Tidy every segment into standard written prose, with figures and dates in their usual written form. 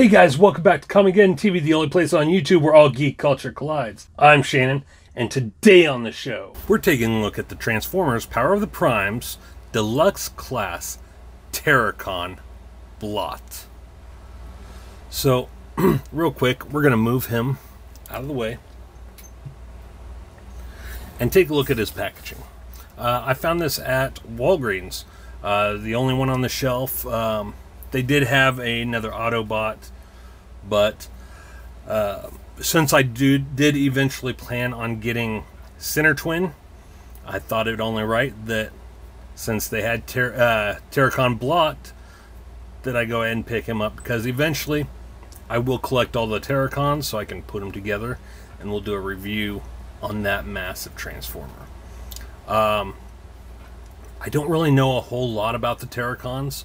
Hey guys, welcome back to ComicgeddonTV, the only place on YouTube where all geek culture collides. I'm Shannon, and today on the show, we're taking a look at the Transformers Power of the Primes Deluxe Class Terrorcon Blot. So, real quick, we're going to move him out of the way and take a look at his packaging. I found this at Walgreens, the only one on the shelf. They did have another Autobot, but since I did eventually plan on getting Center Twin, I thought it only right that since they had Terrorcon Blot, that I go ahead and pick him up, because eventually I will collect all the Terrorcons so I can put them together, and we'll do a review on that massive Transformer. I don't really know a whole lot about the Terrorcons.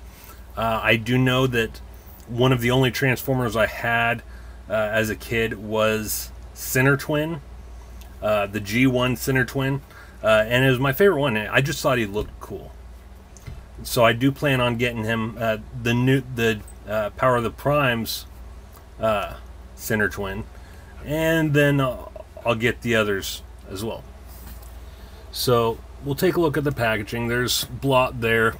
I do know that one of the only Transformers I had as a kid was Sinner Twin, the G1 Center Twin, and it was my favorite one. I just thought he looked cool, so I do plan on getting him the Power of the Primes Center Twin, and then I'll get the others as well. So we'll take a look at the packaging. There's Blot there.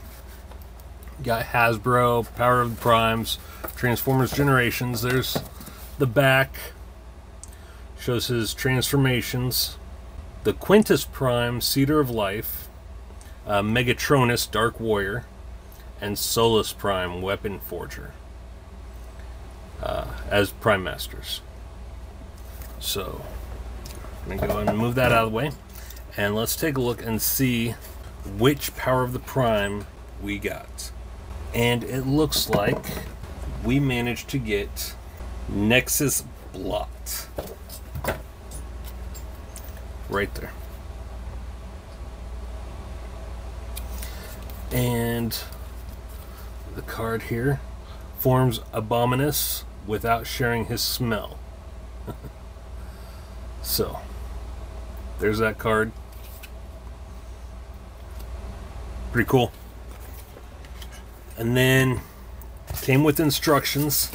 Got Hasbro, Power of the Primes, Transformers Generations. There's the back. Shows his transformations. The Quintus Prime, Cedar of Life. Megatronus, Dark Warrior. And Solus Prime, Weapon Forger. As Prime Masters. So, I'm going to go ahead and move that out of the way. And let's take a look and see which Power of the Prime we got. And it looks like we managed to get Nexus Blot. Right there. And the card here forms Abominus without sharing his smell. So, there's that card. Pretty cool. And then came with instructions.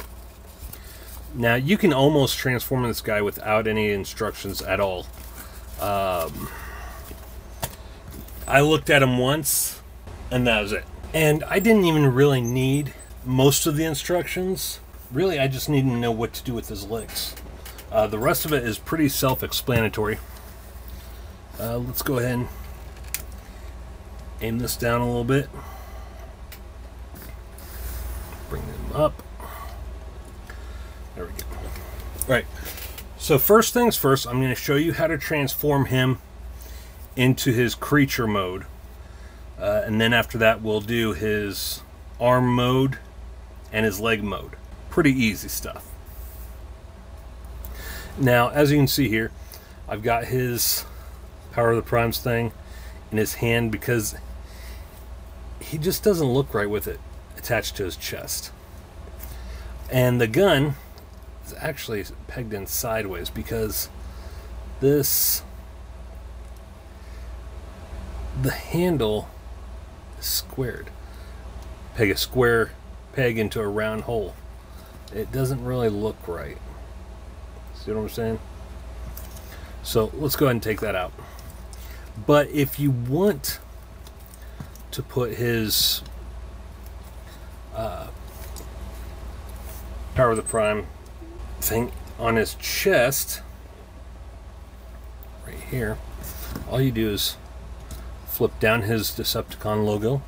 Now you can almost transform this guy without any instructions at all. I looked at him once and that was it. And I didn't even really need most of the instructions. Really, I just needed to know what to do with his legs. The rest of it is pretty self-explanatory. Let's go ahead and aim this down a little bit. Bring them up. There we go. Alright, so first things first, I'm going to show you how to transform him into his creature mode. And then after that, we'll do his arm mode and his leg mode. Pretty easy stuff. Now, as you can see here, I've got his Power of the Primes thing in his hand because he just doesn't look right with it attached to his chest, and the gun is actually pegged in sideways because the handle is squared. Peg a square peg into a round hole. It doesn't really look right. See what I'm saying? So let's go ahead and take that out. But if you want to put his Power of the Prime thing on his chest right here, all you do is flip down his Decepticon logo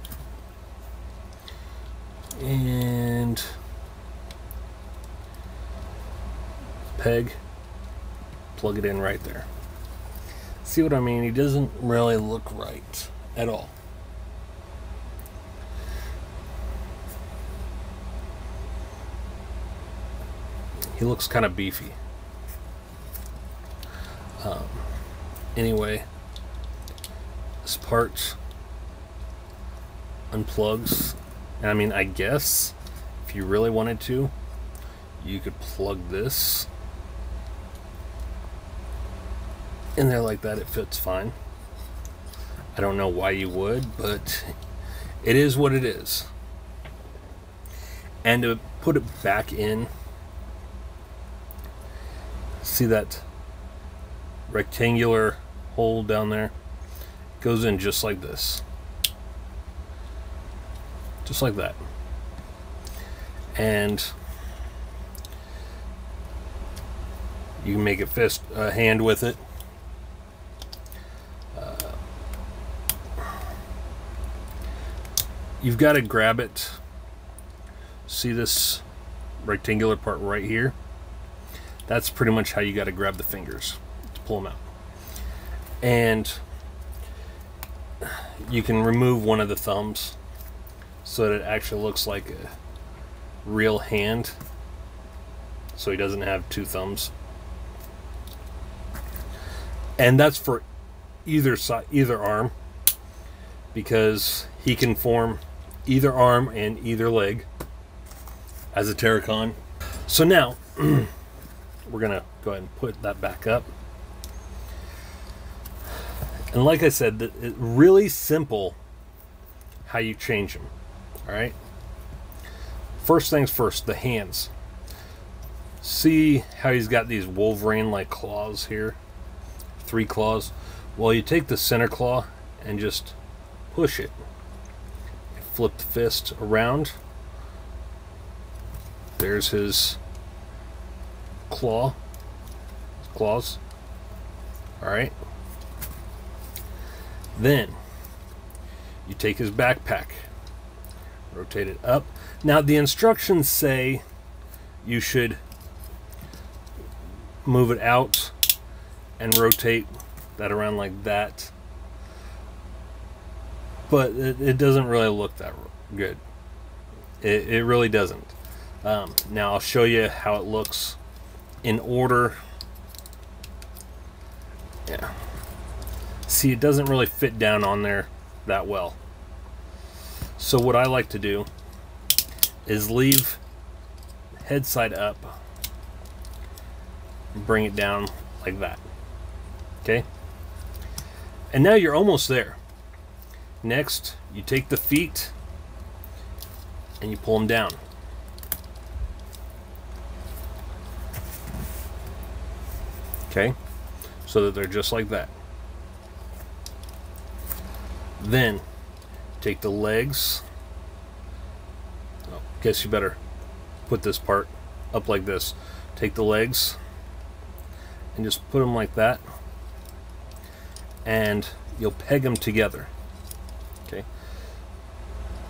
and peg, plug it in right there. See what I mean? He doesn't really look right at all. He looks kind of beefy. Anyway, this part unplugs. And I mean, I guess if you really wanted to, you could plug this in there like that. It fits fine. I don't know why you would, but it is what it is. And to put it back in See that rectangular hole down there? It goes in just like this. Just like that. And you can make a fist, a hand with it. You've got to grab it. See this rectangular part right here? That's pretty much how you got to grab the fingers to pull them out. And you can remove one of the thumbs so that it actually looks like a real hand, so he doesn't have two thumbs. And that's for either side, either arm, because he can form either arm and either leg as a Terrorcon. So now we're gonna go ahead and put that back up. And like I said, it's really simple how you change them. All right. First things first, the hands. See how he's got these Wolverine-like claws here? 3 claws. Well, you take the center claw and just push it. Flip the fist around. There's his claw. Claws. Alright. Then you take his backpack. Rotate it up. Now the instructions say you should move it out and rotate that around like that, but it doesn't really look that good. It really doesn't. Now I'll show you how it looks in order. Yeah. See, it doesn't really fit down on there that well. So what I like to do is leave head side up and bring it down like that. Okay? And now you're almost there. Next, you take the feet and you pull them down. Okay? So that they're just like that. Then take the legs. Guess you better put this part up like this. Take the legs and just put them like that, and you'll peg them together. Okay.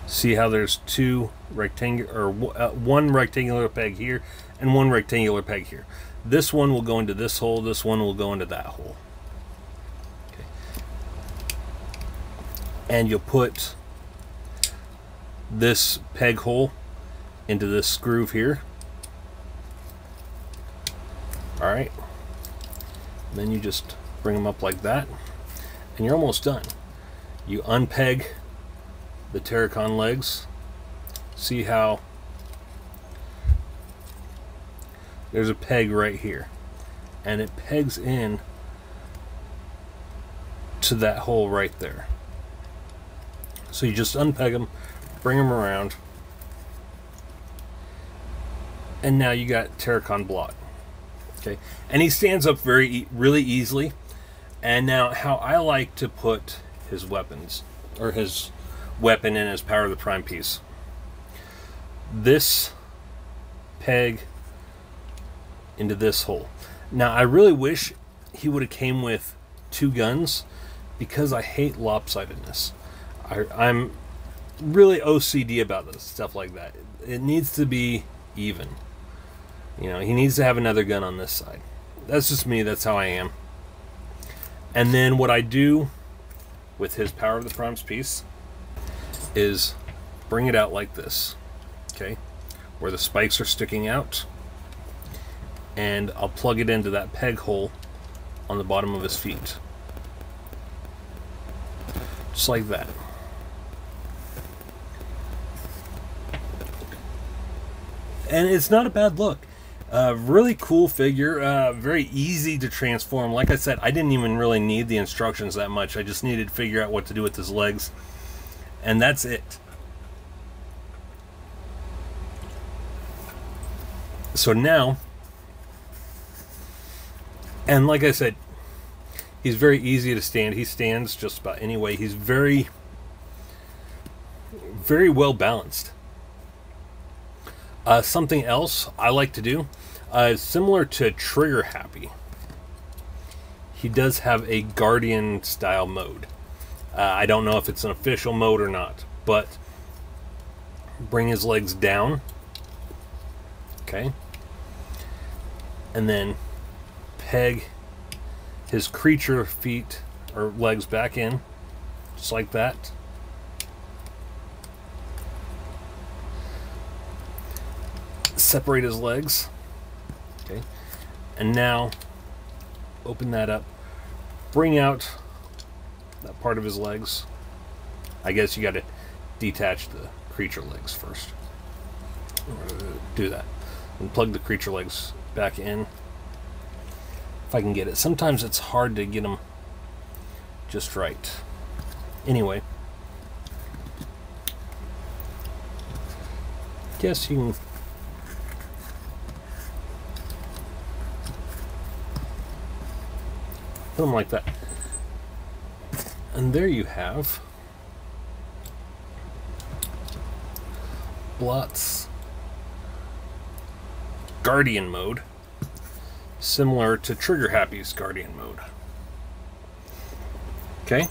See how there's two rectangular, or one rectangular peg here and one rectangular peg here. This one will go into this hole. This one will go into that hole. Okay. And you'll put this peg hole into this groove here. All right. Then you just bring them up like that, and you're almost done. You unpeg the Terrorcon legs. See how there's a peg right here, and it pegs in to that hole right there. So you just unpeg them, bring them around, and now you got Terrorcon Blot. Okay, and he stands up really easily. And now, how I like to put his weapons, or his weapon in his Power of the Prime piece. This peg into this hole. Now, I really wish he would have came with 2 guns, because I hate lopsidedness. I'm really OCD about this stuff like that. It needs to be even. You know, he needs to have another gun on this side. That's just me. That's how I am. And then what I do with his Power of the Primes piece is bring it out like this. Okay? Where the spikes are sticking out. And I'll plug it into that peg hole on the bottom of his feet. Just like that. And it's not a bad look. Really cool figure, very easy to transform. Like I said, I didn't even really need the instructions that much. I just needed to figure out what to do with his legs, and that's it. So now And like I said, he's very easy to stand. He stands just about any way. He's very, very well balanced. Something else I like to do, similar to Trigger Happy, he does have a Guardian style mode. I don't know if it's an official mode or not, but bring his legs down, okay, and then peg his creature feet or legs back in, just like that. Separate his legs, okay, and now open that up, bring out that part of his legs. I guess you got to detach the creature legs first. Do that and plug the creature legs back in if I can get it. Sometimes it's hard to get them just right. Anyway, guess you can. Something like that. And there you have Blot's Guardian mode, similar to Trigger Happy's Guardian mode. Okay?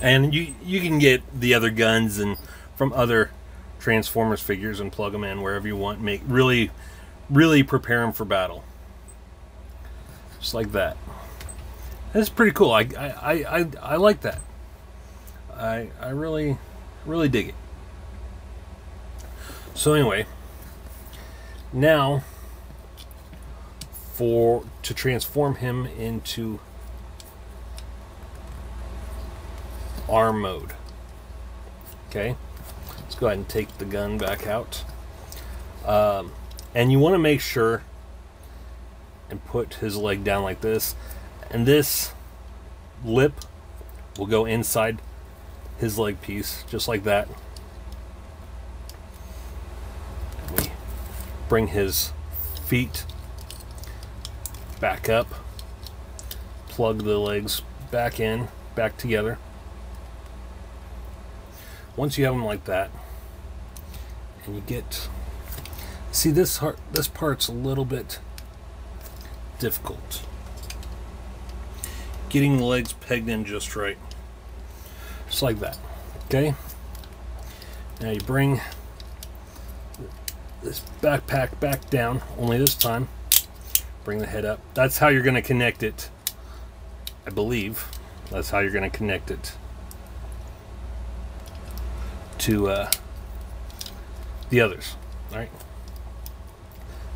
And you can get the other guns and from other Transformers figures and plug them in wherever you want. Make really, really prepare them for battle. Just like that. That's pretty cool. I like that. I really dig it. So anyway, now to transform him into arm mode. Okay, let's go ahead and take the gun back out. And you want to make sure and put his leg down like this, and this lip will go inside his leg piece, just like that. We bring his feet back up, plug the legs back in, back together. Once you have them like that, and you get, see this part's a little bit difficult. Getting the legs pegged in just right. Just like that. Okay? Now you bring this backpack back down, only this time bring the head up. That's how you're going to connect it. I believe that's how you're going to connect it to the others. Alright?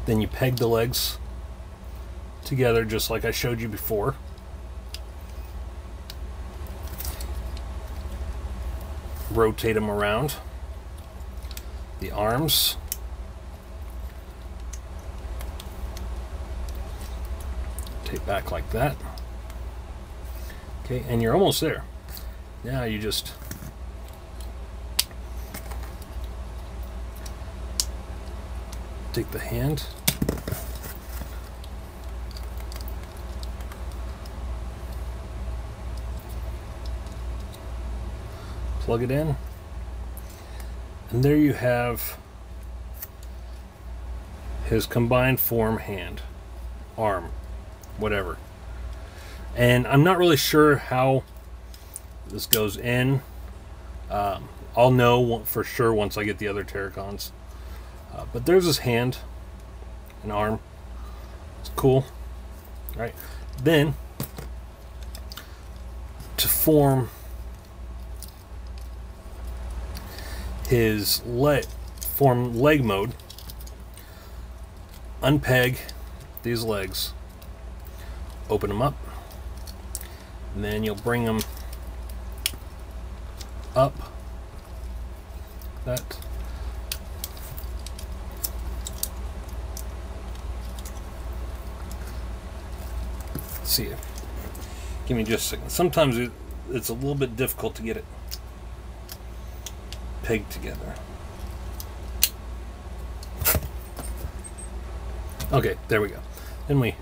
Then you peg the legs together just like I showed you before. Rotate them around. The arms. Take back like that. Okay, and you're almost there. Now you just take the hand. Plug it in, and there you have his combined form, hand, arm, whatever. And I'm not really sure how this goes in. I'll know for sure once I get the other Terrorcons. But there's his hand and arm. It's cool. All right, then to form his leg mode, unpeg these legs, open them up, and then you'll bring them up that, let's see it. Give me just a second. Sometimes it's a little bit difficult to get it pegged together. Okay, there we go. Then we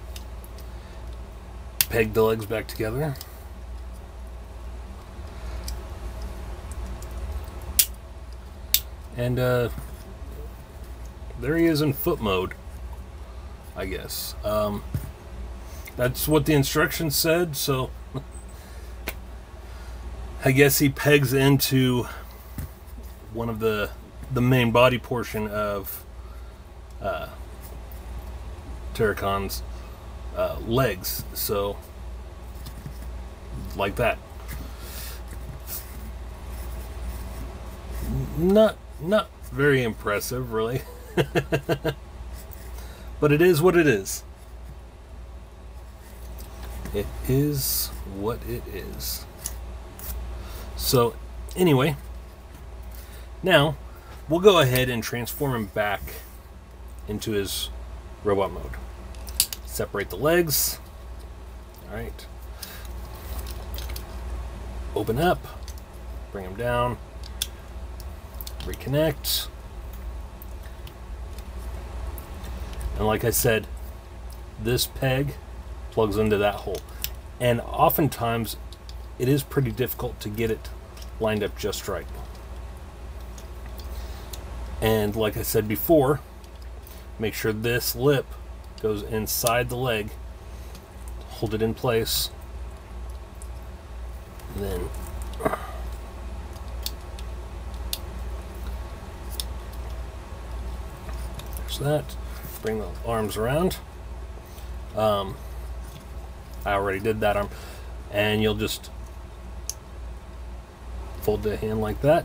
peg the legs back together. And there he is in foot mode, I guess. That's what the instructions said, so I guess he pegs into one of the main body portion of Terrorcon's legs, so like that. Not very impressive, really. But it is what it is. It is what it is. So, anyway, now we'll go ahead and transform him back into his robot mode. Separate the legs. Alright. Open up. Bring him down. Reconnect. And like I said, this peg plugs into that hole. And oftentimes, it is pretty difficult to get it lined up just right. And like I said before, make sure this lip goes inside the leg. Hold it in place. And then there's that. Bring the arms around. I already did that arm. And you'll just fold the hand like that.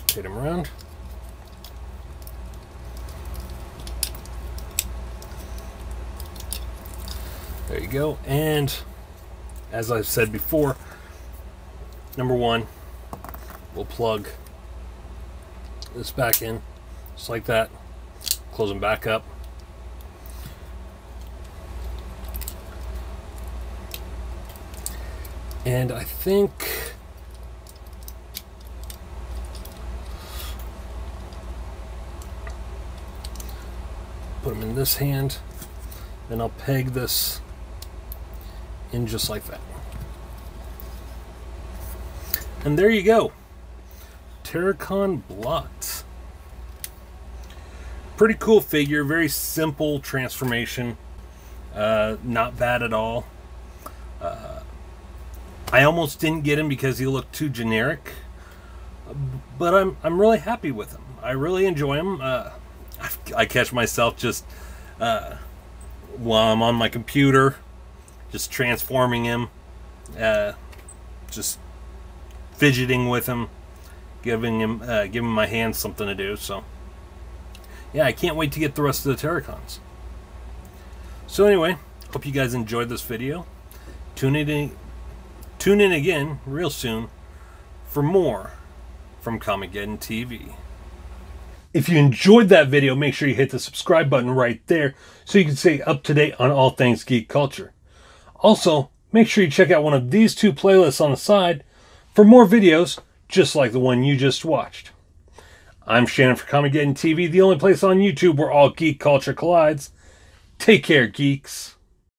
Rotate him around. There you go. And as I've said before, number one, we'll plug this back in just like that. Close them back up. And I think put them in this hand, then I'll peg this in just like that. And there you go. Terrorcon Blot. Pretty cool figure, very simple transformation. Not bad at all. I almost didn't get him because he looked too generic, but I'm really happy with him. I really enjoy him. I catch myself just while I'm on my computer, just transforming him, just fidgeting with him, giving my hands something to do. So yeah, I can't wait to get the rest of the Terrorcons. So anyway, hope you guys enjoyed this video. Tune in again real soon for more from ComicgeddonTV. If you enjoyed that video, make sure you hit the subscribe button right there so you can stay up to date on all things geek culture. Also, make sure you check out one of these two playlists on the side for more videos just like the one you just watched. I'm Shannon for ComicgeddonTV, the only place on YouTube where all geek culture collides. Take care, geeks.